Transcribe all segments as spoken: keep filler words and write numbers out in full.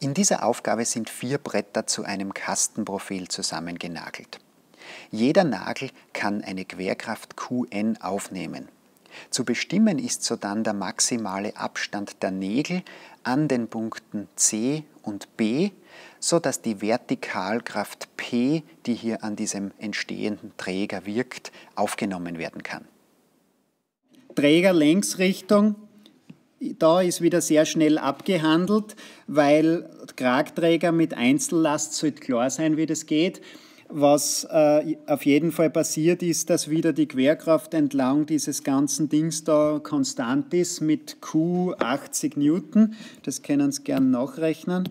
In dieser Aufgabe sind vier Bretter zu einem Kastenprofil zusammengenagelt. Jeder Nagel kann eine Querkraft Q N aufnehmen. Zu bestimmen ist sodann der maximale Abstand der Nägel an den Punkten C und B, sodass die Vertikalkraft P, die hier an diesem entstehenden Träger wirkt, aufgenommen werden kann. Trägerlängsrichtung, da ist wieder sehr schnell abgehandelt, weil Kragträger mit Einzellast sollte klar sein, wie das geht. Was äh, auf jeden Fall passiert ist, dass wieder die Querkraft entlang dieses ganzen Dings da konstant ist mit Q achtzig Newton. Das können Sie gerne nachrechnen.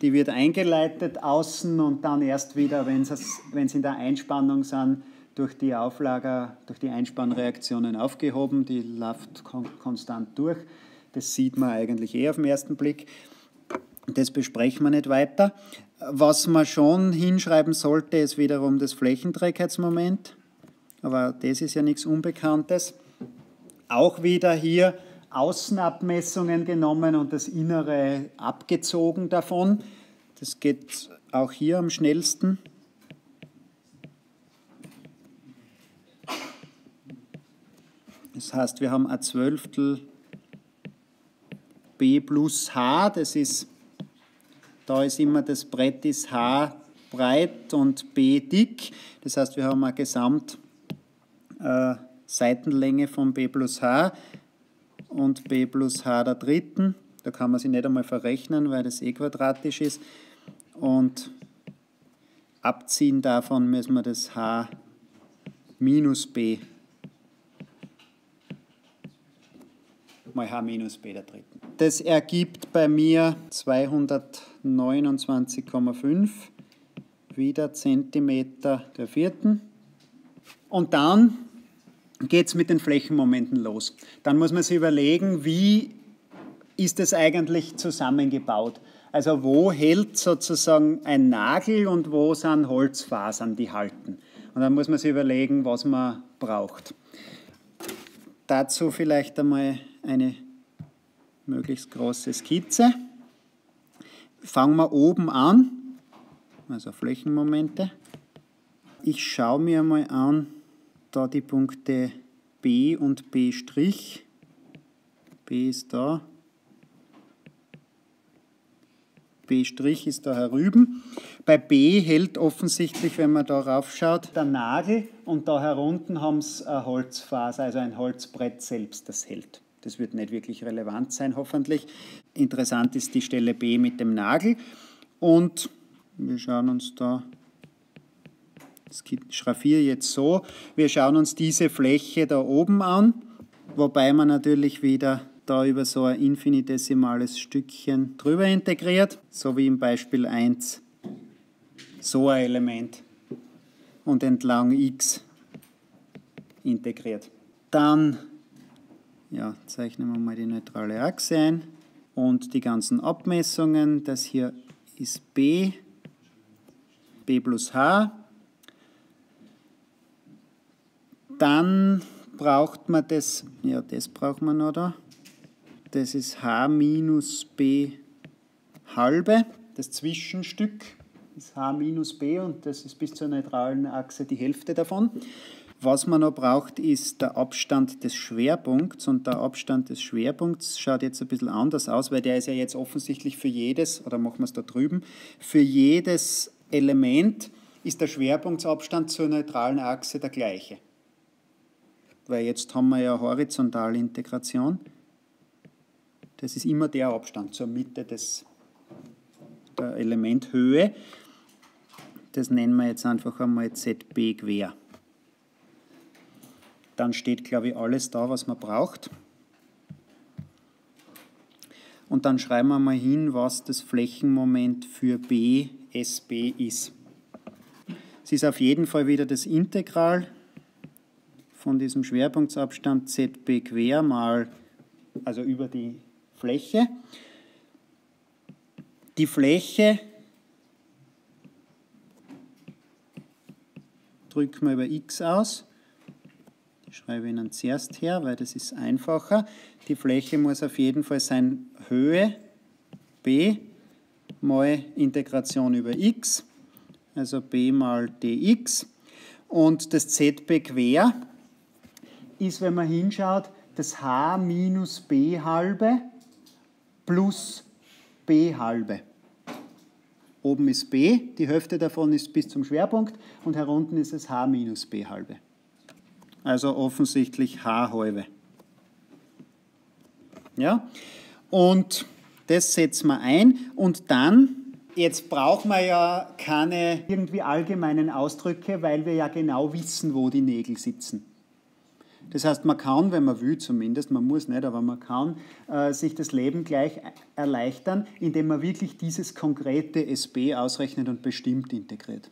Die wird eingeleitet außen und dann erst wieder, wenn Sie in der Einspannung sind, durch die Auflager, durch die Einspannreaktionen aufgehoben. Die läuft kon konstant durch. Das sieht man eigentlich eh auf den ersten Blick. Das besprechen wir nicht weiter. Was man schon hinschreiben sollte, ist wiederum das Flächenträgheitsmoment. Aber das ist ja nichts Unbekanntes. Auch wieder hier Außenabmessungen genommen und das Innere abgezogen davon. Das geht auch hier am schnellsten. Das heißt, wir haben ein Zwölftel B plus H, das ist Da ist immer das Brett ist H breit und B dick. Das heißt, wir haben eine Gesamtseitenlänge äh, von B plus H und B plus H der dritten. Da kann man sie nicht einmal verrechnen, weil das eh quadratisch ist. Und abziehen davon müssen wir das H minus B mal H minus B der dritten. Das ergibt bei mir zweihundertneunundzwanzig Komma fünf wieder Zentimeter der vierten. Und dann geht es mit den Flächenmomenten los. Dann muss man sich überlegen, wie ist das eigentlich zusammengebaut? Also wo hält sozusagen ein Nagel und wo sind Holzfasern, die halten? Und dann muss man sich überlegen, was man braucht. Dazu vielleicht einmal eine möglichst große Skizze. Fangen wir oben an, also Flächenmomente. Ich schaue mir mal an, da die Punkte B und B'. B ist da. B' ist da herüben. Bei B hält offensichtlich, wenn man da raufschaut, der Nagel und da herunten haben sie eine Holzfaser, also ein Holzbrett selbst, das hält. Das wird nicht wirklich relevant sein, hoffentlich. Interessant ist die Stelle B mit dem Nagel. Und wir schauen uns da, ich schraffiere jetzt so, wir schauen uns diese Fläche da oben an, wobei man natürlich wieder da über so ein infinitesimales Stückchen drüber integriert, so wie im Beispiel eins, so ein Element und entlang x integriert. Dann Ja, zeichnen wir mal die neutrale Achse ein und die ganzen Abmessungen. Das hier ist B, B plus H. Dann braucht man das, ja, das braucht man noch da. Das ist H minus B halbe. Das Zwischenstück ist H minus B und das ist bis zur neutralen Achse die Hälfte davon. Was man noch braucht, ist der Abstand des Schwerpunkts. Und der Abstand des Schwerpunkts schaut jetzt ein bisschen anders aus, weil der ist ja jetzt offensichtlich für jedes, oder machen wir es da drüben, für jedes Element ist der Schwerpunktsabstand zur neutralen Achse der gleiche. Weil jetzt haben wir ja horizontale Integration. Das ist immer der Abstand zur Mitte des, der Elementhöhe. Das nennen wir jetzt einfach einmal Z B quer. Dann steht, glaube ich, alles da, was man braucht. Und dann schreiben wir mal hin, was das Flächenmoment für B, S B ist. Es ist auf jeden Fall wieder das Integral von diesem Schwerpunktsabstand Z B quer mal, also über die Fläche. Die Fläche drücken wir über x aus. Ich schreibe Ihnen zuerst her, weil das ist einfacher. Die Fläche muss auf jeden Fall sein Höhe B mal Integration über x, also b mal dx. Und das z b quer ist, wenn man hinschaut, das h minus b halbe plus b halbe. Oben ist b, die Hälfte davon ist bis zum Schwerpunkt und herunten ist es h minus b halbe. Also offensichtlich h halbe. Ja? Und das setzen wir ein und dann, jetzt brauchen wir ja keine irgendwie allgemeinen Ausdrücke, weil wir ja genau wissen, wo die Nägel sitzen. Das heißt, man kann, wenn man will zumindest, man muss nicht, aber man kann äh, sich das Leben gleich erleichtern, indem man wirklich dieses konkrete S B ausrechnet und bestimmt integriert.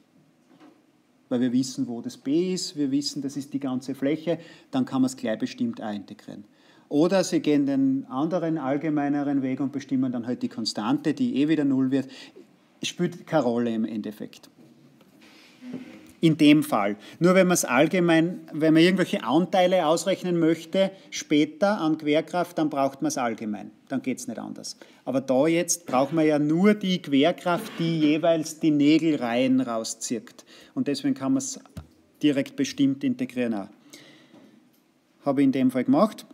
Weil wir wissen, wo das B ist, wir wissen, das ist die ganze Fläche, dann kann man es gleich bestimmt auch integrieren. Oder Sie gehen den anderen, allgemeineren Weg und bestimmen dann halt die Konstante, die eh wieder null wird. Spielt keine Rolle im Endeffekt. In dem Fall. Nur wenn man es allgemein, wenn man irgendwelche Anteile ausrechnen möchte, später an Querkraft, dann braucht man es allgemein. Dann geht es nicht anders. Aber da jetzt braucht man ja nur die Querkraft, die jeweils die Nägelreihen rauszieht. Und deswegen kann man es direkt bestimmt integrieren auch. Habe ich in dem Fall gemacht.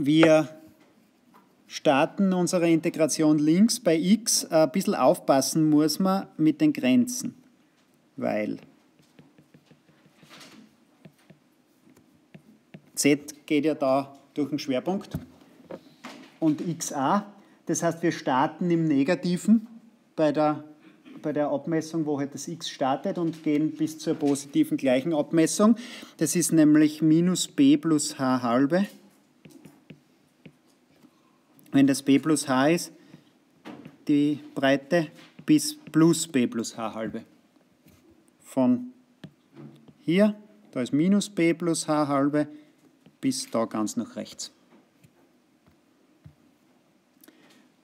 Wir starten unsere Integration links bei x. Ein bisschen aufpassen muss man mit den Grenzen, weil z geht ja da durch den Schwerpunkt und x auch. Das heißt, wir starten im Negativen bei der, bei der Abmessung, wo halt das x startet und gehen bis zur positiven gleichen Abmessung. Das ist nämlich minus b plus h halbe. Wenn das b plus h ist, die Breite, bis plus b plus h halbe. Von hier, da ist minus b plus h halbe, bis da ganz nach rechts.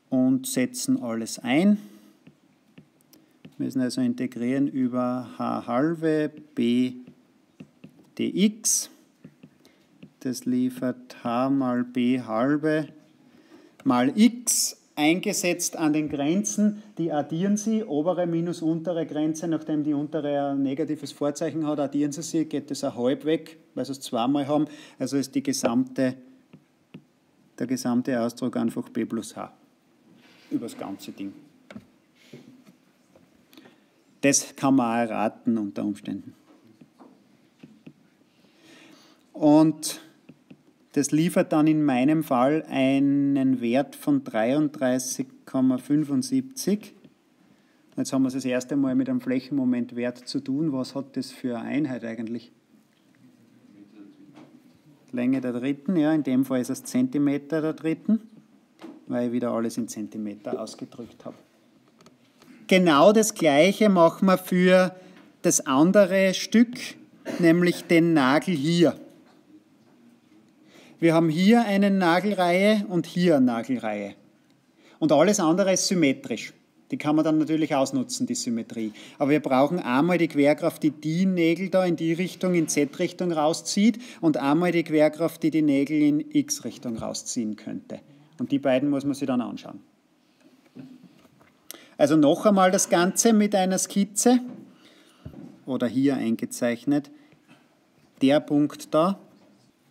Und setzen alles ein. Wir müssen also integrieren über h halbe b dx. Das liefert h mal b halbe mal x eingesetzt an den Grenzen, die addieren sie, obere minus untere Grenze, nachdem die untere ein negatives Vorzeichen hat, addieren sie sie, geht das auch halb weg, weil sie es zweimal haben, also ist die gesamte, der gesamte Ausdruck einfach b plus h über das ganze Ding. Das kann man auch erraten unter Umständen. Und das liefert dann in meinem Fall einen Wert von dreiunddreißig Komma fünfundsiebzig. Jetzt haben wir es das erste Mal mit einem Flächenmomentwert zu tun. Was hat das für eine Einheit eigentlich? Länge der dritten, ja, in dem Fall ist es Zentimeter der dritten, weil ich wieder alles in Zentimeter ausgedrückt habe. Genau das gleiche machen wir für das andere Stück, nämlich den Nagel hier. Wir haben hier eine Nagelreihe und hier eine Nagelreihe. Und alles andere ist symmetrisch. Die kann man dann natürlich ausnutzen, die Symmetrie. Aber wir brauchen einmal die Querkraft, die die Nägel da in die Richtung, in Z-Richtung rauszieht und einmal die Querkraft, die die Nägel in X-Richtung rausziehen könnte. Und die beiden muss man sich dann anschauen. Also noch einmal das Ganze mit einer Skizze. Oder hier eingezeichnet. Der Punkt da.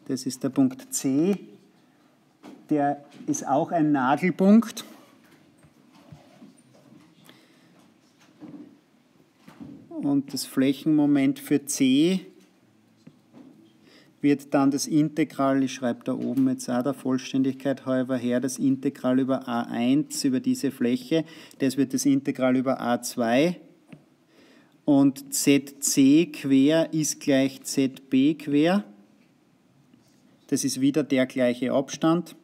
Das ist der Punkt C, der ist auch ein Nagelpunkt. Und das Flächenmoment für C wird dann das Integral, ich schreibe da oben jetzt auch der Vollständigkeit halber her, das Integral über a eins, über diese Fläche, das wird das Integral über a zwei. Und zc quer ist gleich zb quer. Das ist wieder der gleiche Abstand.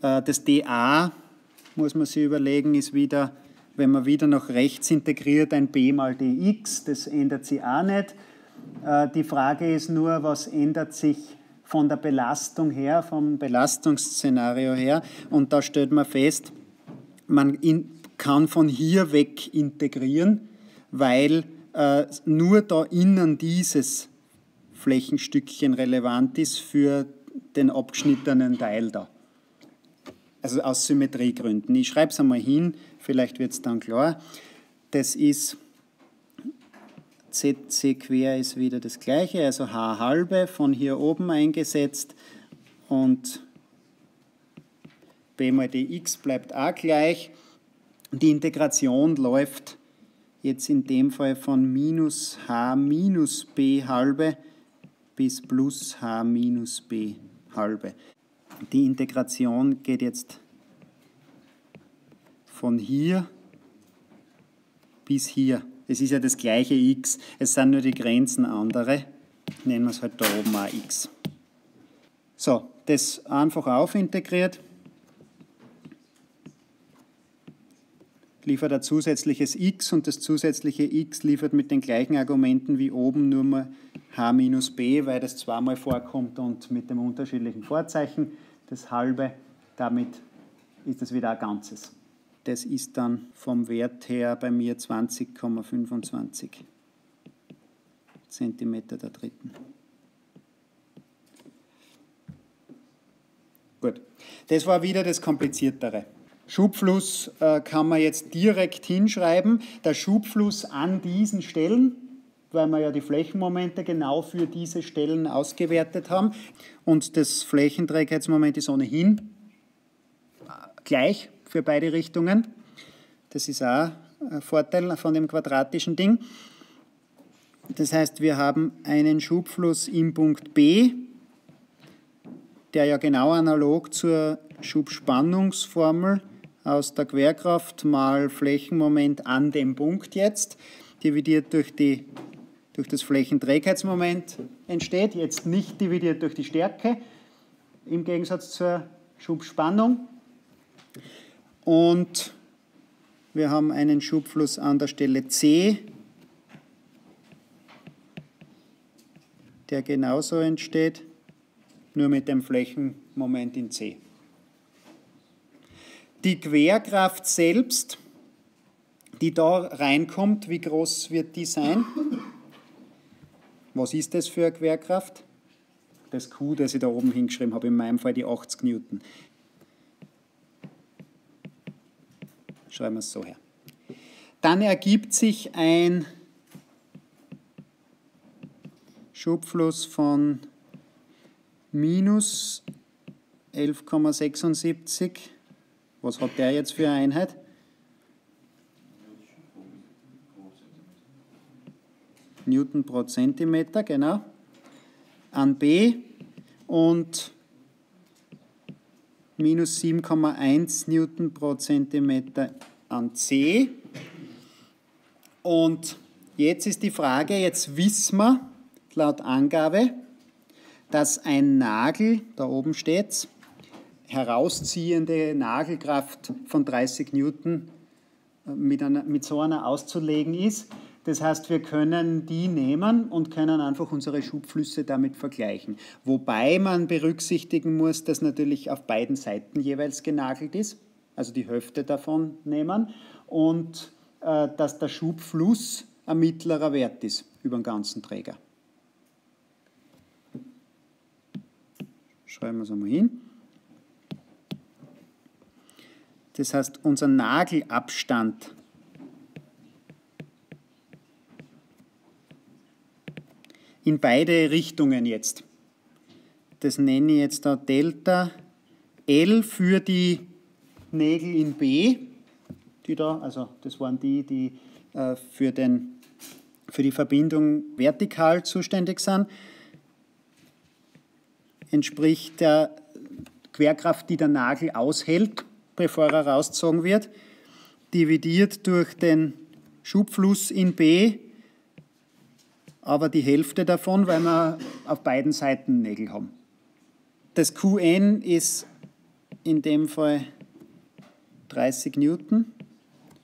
Das dA, muss man sich überlegen, ist wieder, wenn man wieder nach rechts integriert, ein b mal dx. Das ändert sich auch nicht. Die Frage ist nur, was ändert sich von der Belastung her, vom Belastungsszenario her. Und da stellt man fest, man kann von hier weg integrieren, weil äh, nur da innen dieses Flächenstückchen relevant ist für den abgeschnittenen Teil da. Also aus Symmetriegründen. Ich schreibe es einmal hin, vielleicht wird es dann klar. Das ist, Z C quer ist wieder das gleiche, also H halbe von hier oben eingesetzt und B mal dx bleibt auch gleich. Die Integration läuft jetzt in dem Fall von minus H minus B halbe bis plus H minus B halbe. Die Integration geht jetzt von hier bis hier. Es ist ja das gleiche x, es sind nur die Grenzen andere. Nennen wir es halt da oben auch x. So, das einfach aufintegriert. Liefert ein zusätzliches x und das zusätzliche x liefert mit den gleichen Argumenten wie oben nur mal h minus b, weil das zweimal vorkommt und mit dem unterschiedlichen Vorzeichen. Das halbe, damit ist das wieder ein Ganzes. Das ist dann vom Wert her bei mir zwanzig Komma fünfundzwanzig Zentimeter der dritten. Gut, das war wieder das Kompliziertere. Schubfluss äh, kann man jetzt direkt hinschreiben. Der Schubfluss an diesen Stellen, weil wir ja die Flächenmomente genau für diese Stellen ausgewertet haben. Und das Flächenträgheitsmoment ist ohnehin gleich für beide Richtungen. Das ist auch ein Vorteil von dem quadratischen Ding. Das heißt, wir haben einen Schubfluss im Punkt B, der ja genau analog zur Schubspannungsformel aus der Querkraft mal Flächenmoment an dem Punkt jetzt, dividiert durch, die, durch das Flächenträgheitsmoment entsteht, jetzt nicht dividiert durch die Stärke, im Gegensatz zur Schubspannung. Und wir haben einen Schubfluss an der Stelle C, der genauso entsteht, nur mit dem Flächenmoment in C. Die Querkraft selbst, die da reinkommt, wie groß wird die sein? Was ist das für eine Querkraft? Das Q, das ich da oben hingeschrieben habe, in meinem Fall die achtzig Newton. Schreiben wir es so her. Dann ergibt sich ein Schubfluss von minus elf Komma sechsundsiebzig. Was hat der jetzt für eine Einheit? Newton pro Zentimeter, genau. An B und minus sieben Komma eins Newton pro Zentimeter an C. Und jetzt ist die Frage, jetzt wissen wir laut Angabe, dass ein Nagel, da oben steht's, herausziehende Nagelkraft von dreißig Newton mit, einer, mit so einer auszulegen ist. Das heißt, wir können die nehmen und können einfach unsere Schubflüsse damit vergleichen. Wobei man berücksichtigen muss, dass natürlich auf beiden Seiten jeweils genagelt ist, also die Hälfte davon nehmen, und äh, dass der Schubfluss ein mittlerer Wert ist über den ganzen Träger. Schreiben wir es einmal hin. Das heißt, unser Nagelabstand in beide Richtungen jetzt. Das nenne ich jetzt da Delta L für die Nägel in B, die da, also das waren die, die äh, für, den, für die Verbindung vertikal zuständig sind, entspricht der Querkraft, die der Nagel aushält, bevor er rausgezogen wird, dividiert durch den Schubfluss in B, aber die Hälfte davon, weil wir auf beiden Seiten Nägel haben. Das Qn ist in dem Fall dreißig Newton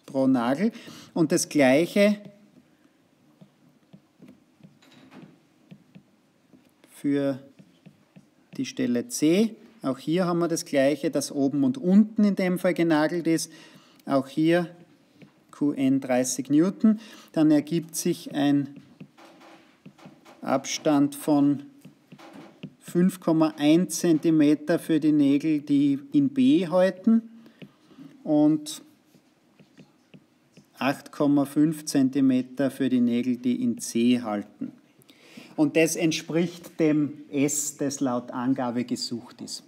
pro Nagel und das gleiche für die Stelle C. Auch hier haben wir das Gleiche, dass oben und unten in dem Fall genagelt ist. Auch hier Qn dreißig Newton. Dann ergibt sich ein Abstand von fünf Komma eins Zentimeter für die Nägel, die in B häuten, und acht Komma fünf Zentimeter für die Nägel, die in C halten. Und das entspricht dem S, das laut Angabe gesucht ist.